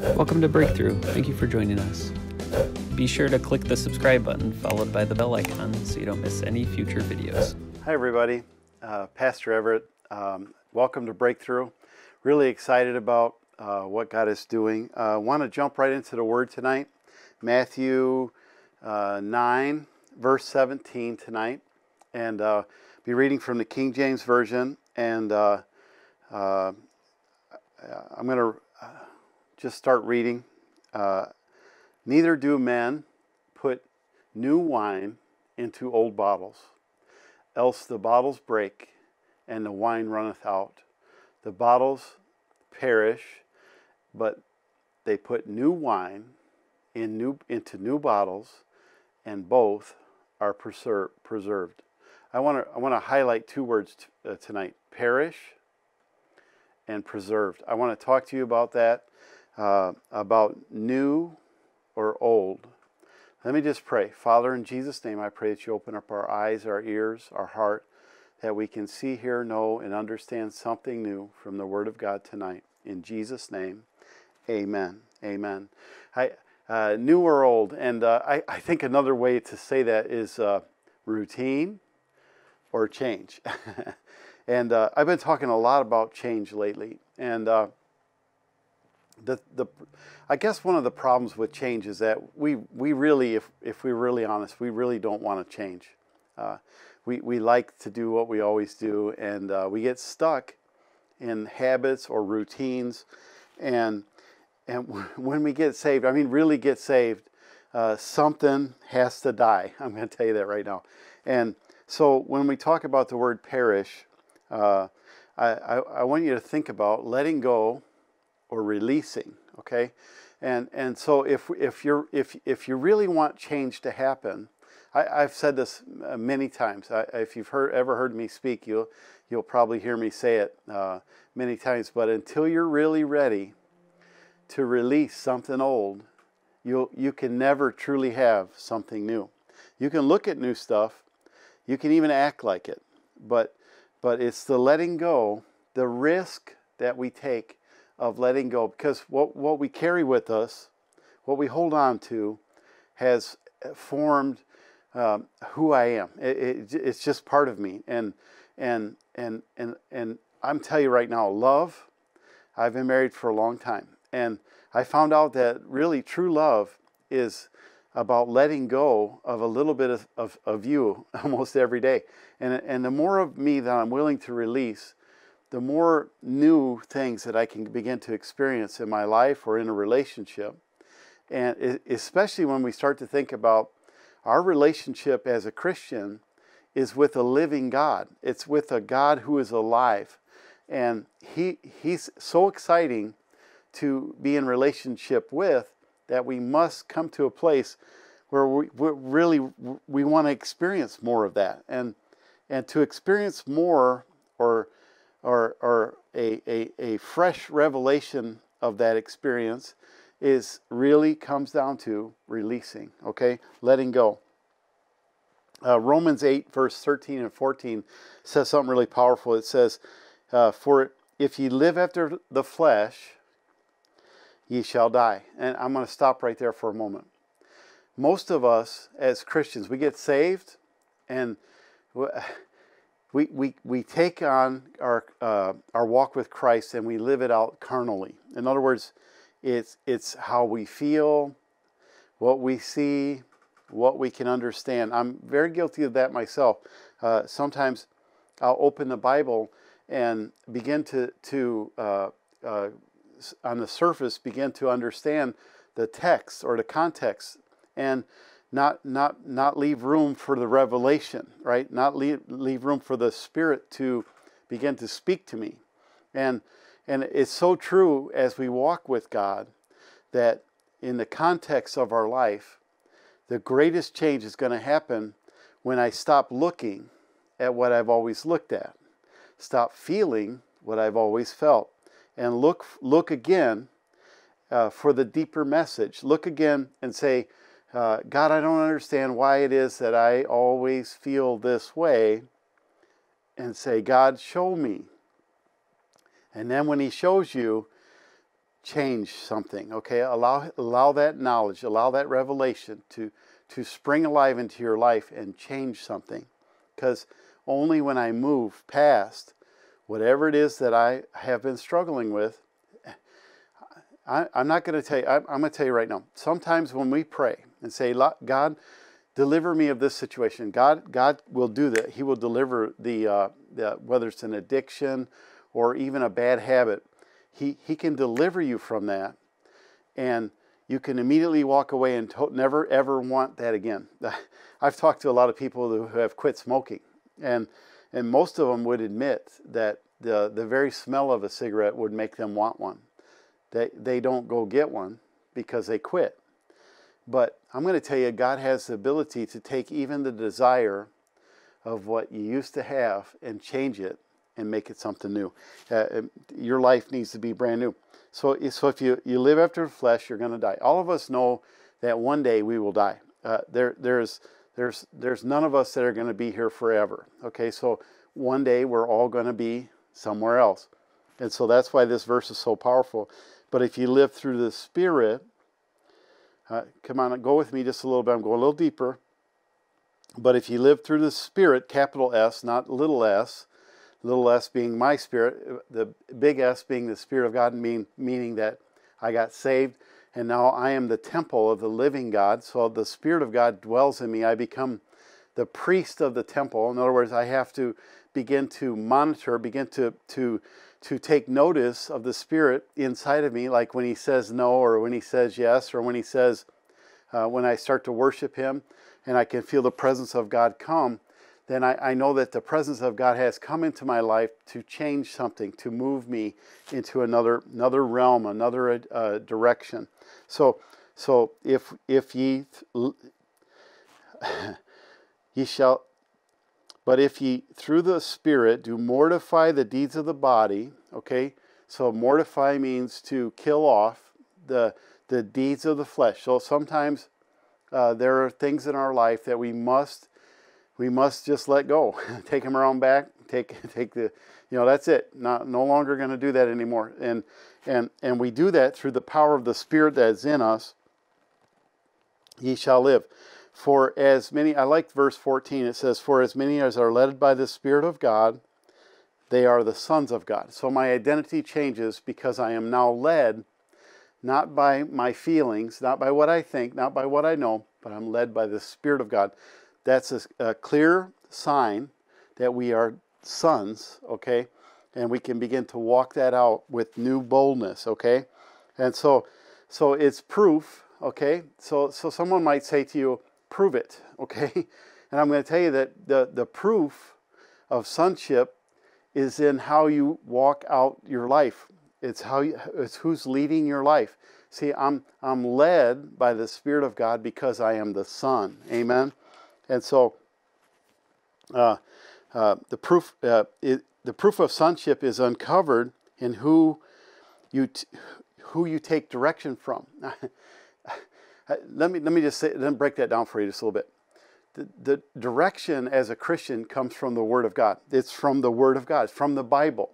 Welcome to Breakthrough. Thank you for joining us. Be sure to click the subscribe button followed by the bell icon so you don't miss any future videos. Hi everybody, Pastor Everett. Welcome to Breakthrough. Really excited about what God is doing. I want to jump right into the Word tonight. Matthew 9, verse 17 tonight. And be reading from the King James Version. And I'm going to just start reading. Neither do men put new wine into old bottles, else the bottles break and the wine runneth out. The bottles perish, but they put new wine into new bottles, and both are preserved. I want to highlight two words tonight: perish and preserved. I want to talk to you about that, about new or old. Let me just pray. Father, in Jesus' name, I pray that you open up our eyes, our ears, our heart, that we can see, hear, know, and understand something new from the Word of God tonight. In Jesus' name, amen. Amen. New or old, and I think another way to say that is routine or change. And I've been talking a lot about change lately. And I guess one of the problems with change is that we really, if we're really honest, we really don't want to change. We like to do what we always do, and we get stuck in habits or routines. And when we get saved, I mean really get saved, something has to die. I'm going to tell you that right now. And so when we talk about the word perish, I want you to think about letting go or releasing. Okay, and so if you really want change to happen, I've said this many times. If you've ever heard me speak, you'll probably hear me say it many times. But until you're really ready to release something old, you can never truly have something new. You can look at new stuff, you can even act like it, but it's the letting go, the risk that we take of letting go, because what we carry with us, what we hold on to, has formed who I am. It's just part of me, and I'm telling you right now, love. I've been married for a long time. And I found out that really true love is about letting go of a little bit of you almost every day. And the more of me that I'm willing to release, the more new things that I can begin to experience in my life or in a relationship. And especially when we start to think about our relationship as a Christian is with a living God. It's with a God who is alive. And he's so exciting to be in relationship with, that we must come to a place where we want to experience more of that, and to experience more or a fresh revelation of that experience is really comes down to releasing, okay, letting go. Romans 8 verse 13 and 14 says something really powerful. It says, "For if ye live after the flesh, ye shall die." And I'm going to stop right there for a moment. Most of us as Christians, we get saved, and we take on our walk with Christ, and we live it out carnally. In other words, it's how we feel, what we see, what we can understand. I'm very guilty of that myself. Sometimes I'll open the Bible and begin to on the surface begin to understand the text or the context, and not leave room for the revelation, right? Not leave room for the Spirit to begin to speak to me. And it's so true as we walk with God that in the context of our life, the greatest change is going to happen when I stop looking at what I've always looked at, stop feeling what I've always felt, and look again for the deeper message. Look again and say, God, I don't understand why it is that I always feel this way. And say, God, show me. And then when he shows you, change something, okay? Allow that knowledge, allow that revelation to spring alive into your life and change something. Because only when I move past whatever it is that I have been struggling with, I'm not going to tell you, I'm going to tell you right now, sometimes when we pray and say, God, deliver me of this situation, God will do that. He will deliver whether it's an addiction or even a bad habit. He can deliver you from that, and you can immediately walk away and never, ever want that again. I've talked to a lot of people who have quit smoking, and most of them would admit that the very smell of a cigarette would make them want one. They don't go get one because they quit. But I'm going to tell you, God has the ability to take even the desire of what you used to have and change it and make it something new. Your life needs to be brand new. So if you live after the flesh, you're going to die. All of us know that one day we will die. There's none of us that are going to be here forever. Okay, so one day we're all going to be somewhere else. And so that's why this verse is so powerful. But if you live through the Spirit, come on, go with me just a little bit. I'm going a little deeper. But if you live through the Spirit, capital S, not little s being my spirit, the big S being the Spirit of God, meaning that I got saved. And now I am the temple of the living God. So the Spirit of God dwells in me. I become the priest of the temple. In other words, I have to begin to monitor, begin to take notice of the Spirit inside of me, like when He says no, or when He says yes, or when He says, when I start to worship Him and I can feel the presence of God come, then I know that the presence of God has come into my life to change something, to move me into another realm, another direction. So but if ye through the Spirit do mortify the deeds of the body, okay? So mortify means to kill off the deeds of the flesh. So sometimes there are things in our life that we must just let go, take them around back, take the, that's it. No longer going to do that anymore. And we do that through the power of the Spirit that is in us. Ye shall live. For as many, I like verse 14, it says, for as many as are led by the Spirit of God, they are the sons of God. So my identity changes because I am now led, not by my feelings, not by what I think, not by what I know, but I'm led by the Spirit of God. That's a clear sign that we are sons, okay? And we can begin to walk that out with new boldness, okay? And so it's proof, okay? So someone might say to you, prove it, okay? And I'm going to tell you that the proof of sonship is in how you walk out your life. It's who's leading your life. See, I'm led by the Spirit of God because I am the Son. Amen. And so, the proof of sonship is uncovered in who you take direction from. Let me just say, then break that down for you just a little bit. The direction as a Christian comes from the Word of God. It's from the Word of God. It's from the Bible.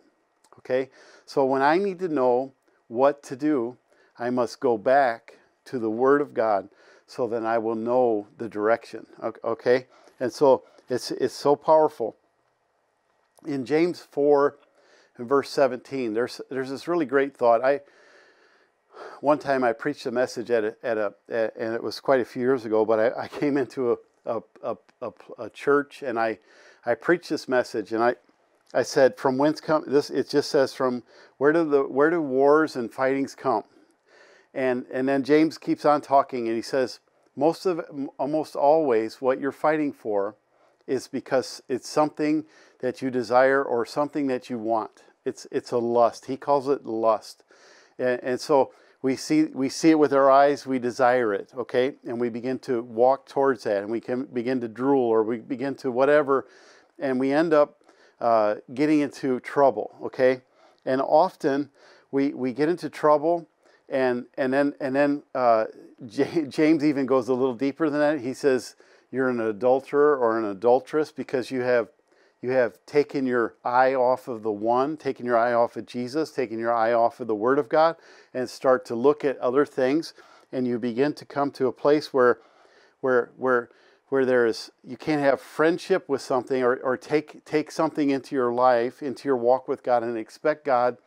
Okay. So when I need to know what to do, I must go back to the Word of God. So then I will know the direction, okay? And so it's so powerful. In James 4, and verse 17, there's this really great thought. One time I preached a message and it was quite a few years ago, but I came into a church and I preached this message, and I said, from whence come this? It just says, from where do wars and fightings come? And then James keeps on talking, and he says, almost always what you're fighting for is because it's something that you desire or something that you want. It's a lust. He calls it lust. And so we see it with our eyes, we desire it, okay? And we begin to walk towards that, and we can begin to drool, or we begin to whatever, and we end up getting into trouble, okay? And often we get into trouble. And then James even goes a little deeper than that. He says you're an adulterer or an adulteress because you have You have taken your eye off of the one, taken your eye off of Jesus, taken your eye off of the Word of God, and start to look at other things. And you begin to come to a place where there is, you can't have friendship with something or take something into your life, into your walk with God, and expect God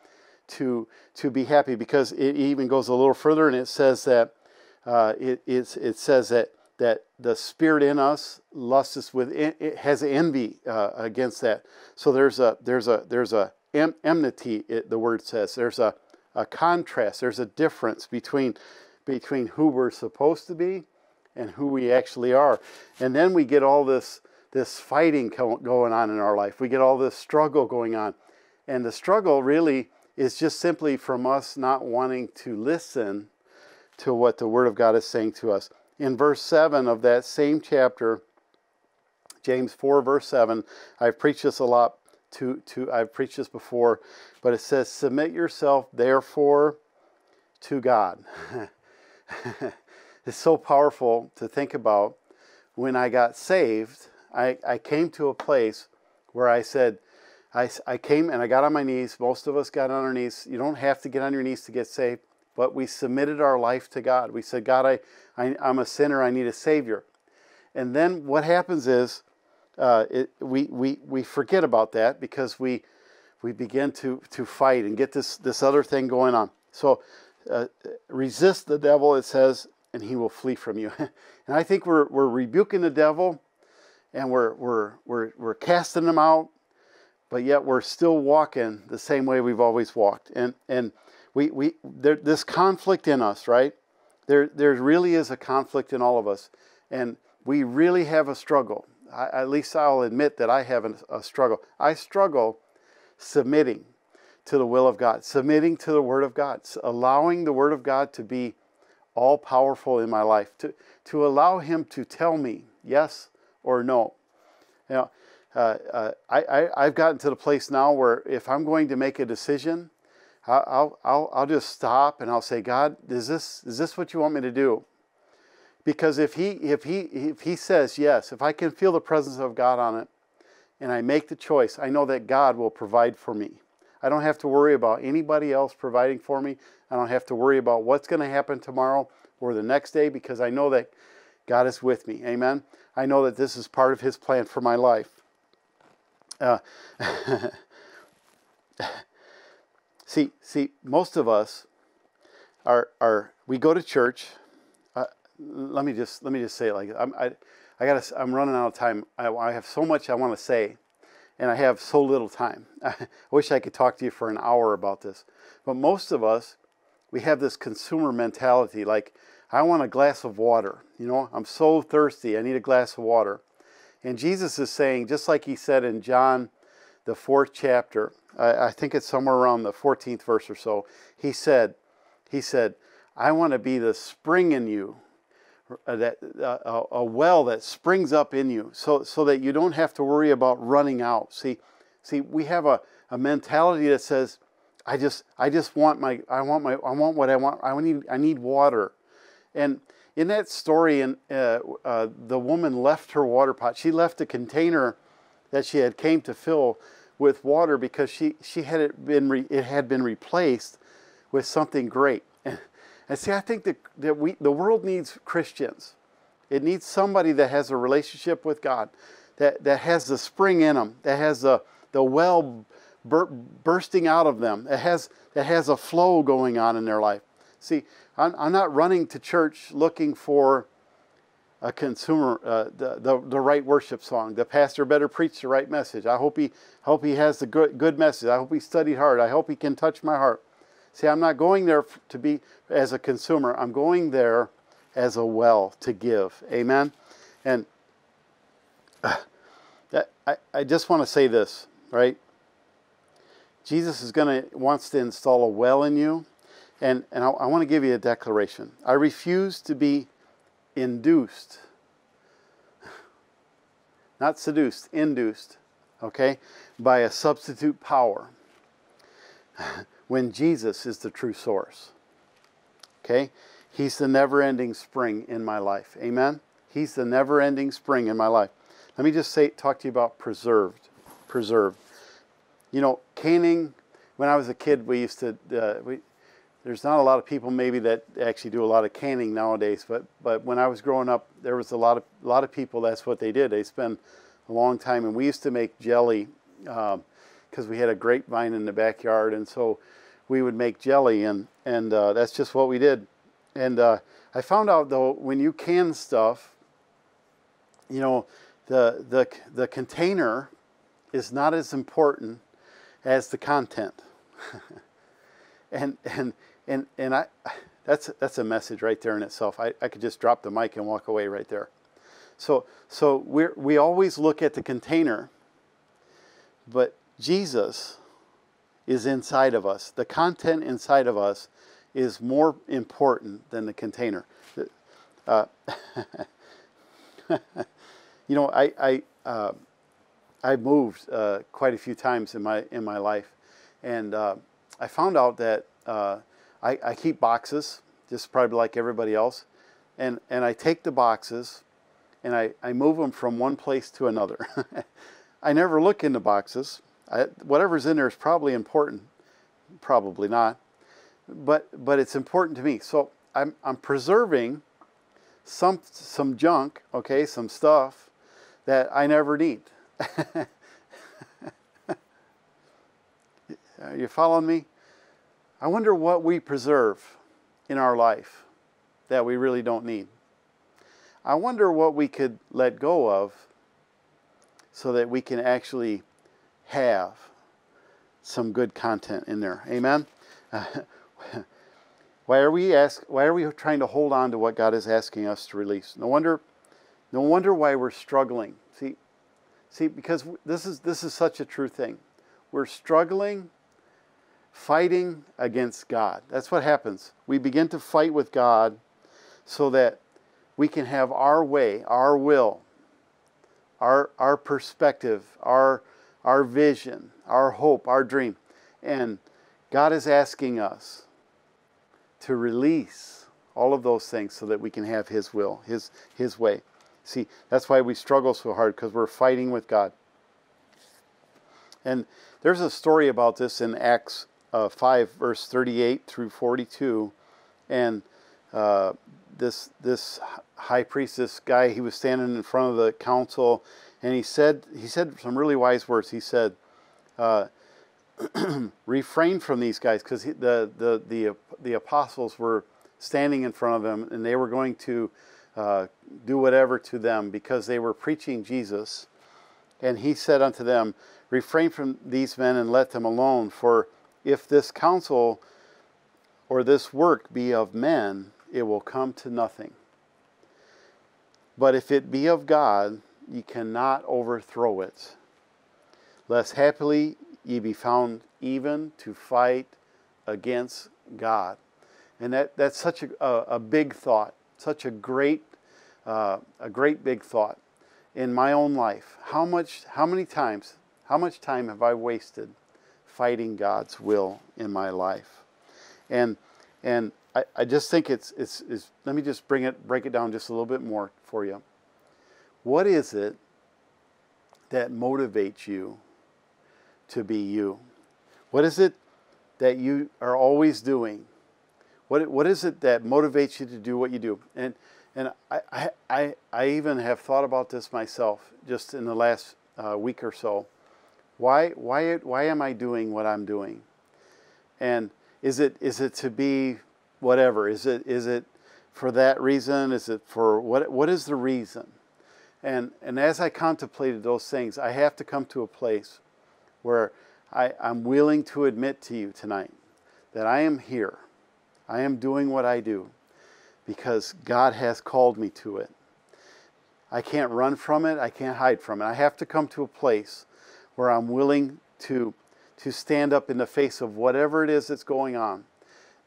to be happy. Because it even goes a little further, and it says that it says that the spirit in us lusts within, it has envy against that. So there's a enmity. The word says there's a contrast. There's a difference between who we're supposed to be and who we actually are. And then we get all this fighting going on in our life. We get all this struggle going on, and the struggle really is just simply from us not wanting to listen to what the Word of God is saying to us. In verse 7 of that same chapter, James 4, verse 7, I've preached this a lot, I've preached this before, but it says, submit yourself, therefore, to God. It's so powerful to think about. When I got saved, I came to a place where I said, I came and I got on my knees. Most of us got on our knees. You don't have to get on your knees to get saved. But we submitted our life to God. We said, God, I'm a sinner. I need a Savior. And then what happens is we forget about that because we begin to fight and get this other thing going on. So resist the devil, it says, and he will flee from you. And I think we're rebuking the devil, and we're casting him out, but yet we're still walking the same way we've always walked. And this conflict in us, right? There really is a conflict in all of us, and we really have a struggle. At least I'll admit that I have a struggle. I struggle submitting to the will of God, submitting to the Word of God, allowing the Word of God to be all-powerful in my life, to allow Him to tell me yes or no. You know, I've gotten to the place now where if I'm going to make a decision, I'll just stop and I'll say, God, is this what you want me to do? Because if he says yes, if I can feel the presence of God on it, and I make the choice, I know that God will provide for me. I don't have to worry about anybody else providing for me. I don't have to worry about what's going to happen tomorrow or the next day, because I know that God is with me. Amen. I know that this is part of His plan for my life. See, most of us we go to church. Let me just say it like I'm running out of time. I have so much I want to say, and I have so little time. I wish I could talk to you for an hour about this. But most of us, we have this consumer mentality. Like, I want a glass of water. You know, I'm so thirsty. I need a glass of water. And Jesus is saying, just like He said in John, the 4th chapter, I think it's somewhere around the 14th verse or so, he said, I want to be the spring in you, a well that springs up in you, so that you don't have to worry about running out. See, we have a mentality that says, I need water. And in that story, the woman left her water pot. She left a container that she had came to fill with water, because it had been replaced with something great. And see, I think that the world needs Christians. It needs somebody that has a relationship with God, that has the spring in them, that has the well bursting out of them, that has a flow going on in their life. See, I'm not running to church looking for a consumer, the right worship song. The pastor better preach the right message. I hope he has the good message. I hope he studied hard. I hope he can touch my heart. See, I'm not going there to be as a consumer. I'm going there as a well to give. Amen. And I just want to say this, right? Jesus is wants to install a well in you, and I want to give you a declaration. I refuse to be induced, not seduced, induced, okay, by a substitute power when Jesus is the true source. Okay, He's the never-ending spring in my life. Amen. He's the never-ending spring in my life. Let me just talk to you about preserved. preserved. You know, caning, when I was a kid, we used to, there's not a lot of people maybe that actually do a lot of canning nowadays, but when I was growing up, there was a lot of people, that's what they did. They spent a long time, and we used to make jelly because we had a grapevine in the backyard, and so we would make jelly, and that's just what we did. And I found out, though, when you can stuff, you know, the container is not as important as the content. and that's a message right there in itself. I could just drop the mic and walk away right there. So we always look at the container, but Jesus is inside of us. The content inside of us is more important than the container. You know, I moved quite a few times in my life, and I found out that I keep boxes, just probably like everybody else, and I take the boxes, and I move them from one place to another. I never look in the boxes. Whatever's in there is probably important, probably not, but it's important to me. So I'm preserving some junk, okay, some stuff that I never need. Are you following me? I wonder what we preserve in our life that we really don't need. I wonder what we could let go of so that we can actually have some good content in there. Amen? Why are we trying to hold on to what God is asking us to release? No wonder why we're struggling. See, because this is such a true thing. We're struggling, fighting against God. That's what happens. We begin to fight with God so that we can have our way, our will, our perspective, our vision, our hope, our dream. And God is asking us to release all of those things so that we can have His will, His way. See, that's why we struggle so hard, because we're fighting with God. And there's a story about this in Acts 5, verse 38 through 42. And this high priest, this guy, he was standing in front of the council, and he said some really wise words. He said, refrain from these guys, because the apostles were standing in front of him, and they were going to do whatever to them because they were preaching Jesus. And he said unto them, refrain from these men and let them alone, for if this counsel or this work be of men, it will come to nothing. But if it be of God, ye cannot overthrow it, lest happily ye be found even to fight against God. And that's such a big thought, such a great big thought in my own life. How much time have I wasted fighting God's will in my life? And I just think it's let me just break it down just a little bit more for you. What is it that motivates you to be you? What is it that you are always doing? What is it that motivates you to do what you do? And I even have thought about this myself just in the last week or so. Why am I doing what I'm doing? And is it to be whatever? Is it for that reason? Is it for what is the reason? And as I contemplated those things, I have to come to a place where I'm willing to admit to you tonight that I am here. I am doing what I do because God has called me to it. I can't run from it. I can't hide from it. I have to come to a place where I'm willing to stand up in the face of whatever it is that's going on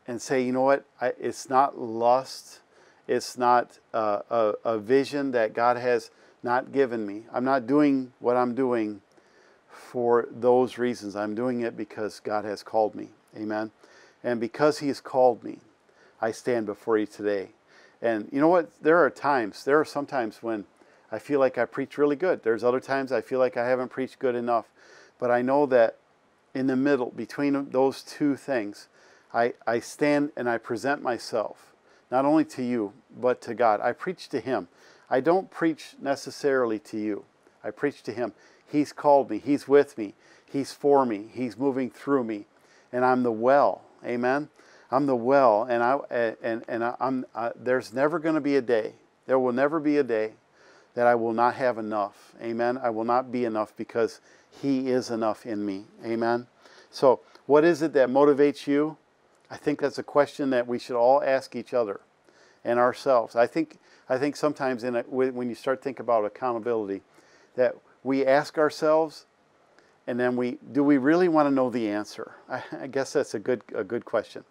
and say, you know what, it's not lust. It's not a vision that God has not given me. I'm not doing what I'm doing for those reasons. I'm doing it because God has called me. Amen. And because He has called me, I stand before you today. And you know what? There are sometimes when I feel like I preach really good. There's other times I feel like I haven't preached good enough. But I know that in the middle, between those two things, I stand and I present myself, not only to you, but to God. I preach to Him. I don't preach necessarily to you. I preach to Him. He's called me. He's with me. He's for me. He's moving through me. And I'm the well. Amen? I'm the well. And there's never going to be a day. There will never be a day that I will not have enough. Amen? I will not be enough because He is enough in me. Amen? So what is it that motivates you? I think that's a question that we should all ask each other and ourselves. I think sometimes when you start thinking about accountability, that we ask ourselves, and then do we really want to know the answer? I guess that's a good question.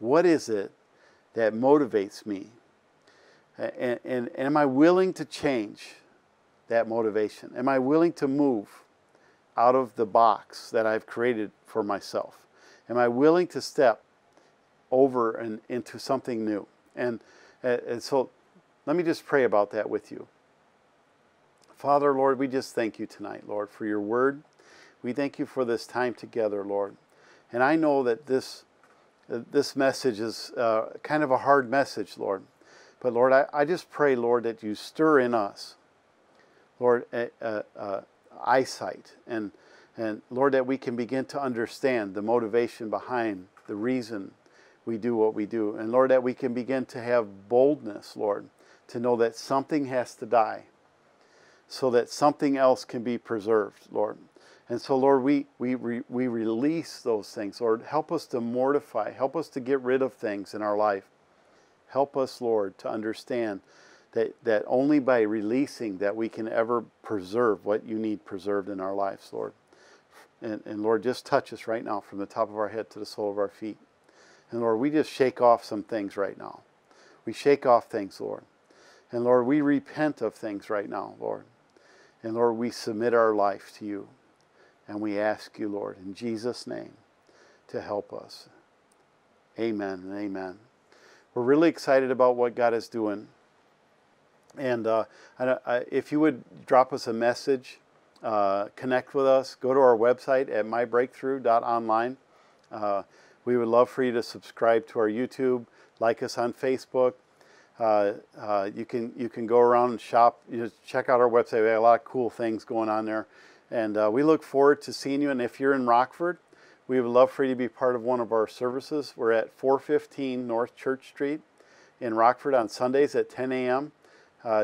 What is it that motivates me? And am I willing to change that motivation? Am I willing to move out of the box that I've created for myself? Am I willing to step over and into something new? And so let me just pray about that with you. Father, Lord, we just thank you tonight, Lord, for your word. We thank you for this time together, Lord. And I know that this message is kind of a hard message, Lord. But, Lord, I just pray, Lord, that you stir in us, Lord, eyesight. And, Lord, that we can begin to understand the motivation behind the reason we do what we do. And, Lord, that we can begin to have boldness, Lord, to know that something has to die so that something else can be preserved, Lord. And so, Lord, we release those things. Lord, help us to mortify. Help us to get rid of things in our life. Help us, Lord, to understand that only by releasing that we can ever preserve what you need preserved in our lives, Lord. And Lord, just touch us right now from the top of our head to the sole of our feet. And, Lord, we just shake off some things right now. We shake off things, Lord. And, Lord, we repent of things right now, Lord. And, Lord, we submit our life to you. And we ask you, Lord, in Jesus' name, to help us. Amen and amen. We're really excited about what God is doing. And if you would drop us a message, connect with us, go to our website at MyBreakthrough.online. We would love for you to subscribe to our YouTube, like us on Facebook. You can go around and shop, check out our website. We have a lot of cool things going on there. And we look forward to seeing you. And if you're in Rockford, we would love for you to be part of one of our services. We're at 415 North Church Street in Rockford on Sundays at 10 a.m.,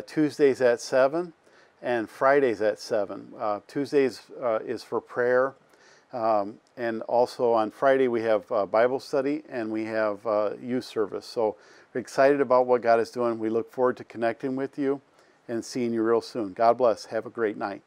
Tuesdays at 7, and Fridays at 7. Tuesdays is for prayer. And also on Friday, we have Bible study and we have youth service. So we're excited about what God is doing. We look forward to connecting with you and seeing you real soon. God bless. Have a great night.